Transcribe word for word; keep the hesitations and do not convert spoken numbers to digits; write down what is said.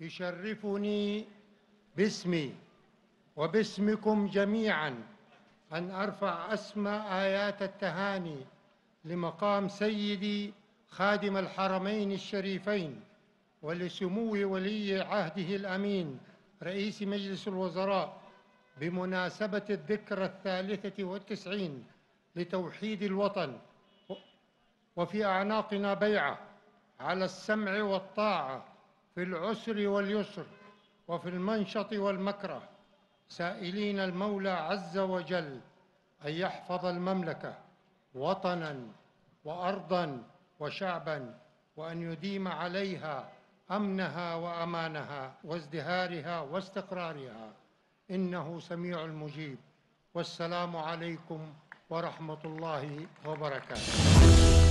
يشرفني باسمي وباسمكم جميعاً أن أرفع أسمى آيات التهاني لمقام سيدي خادم الحرمين الشريفين ولسمو ولي عهده الأمين رئيس مجلس الوزراء بمناسبة الذكرى الثالثة والتسعين لتوحيد الوطن، وفي أعناقنا بيعة على السمع والطاعة في العسر واليسر وفي المنشط والمكره، سائلين المولى عز وجل أن يحفظ المملكة وطناً وأرضاً وشعباً، وأن يديم عليها أمنها وأمانها وازدهارها واستقرارها، إنه سميع المجيب. والسلام عليكم ورحمة الله وبركاته.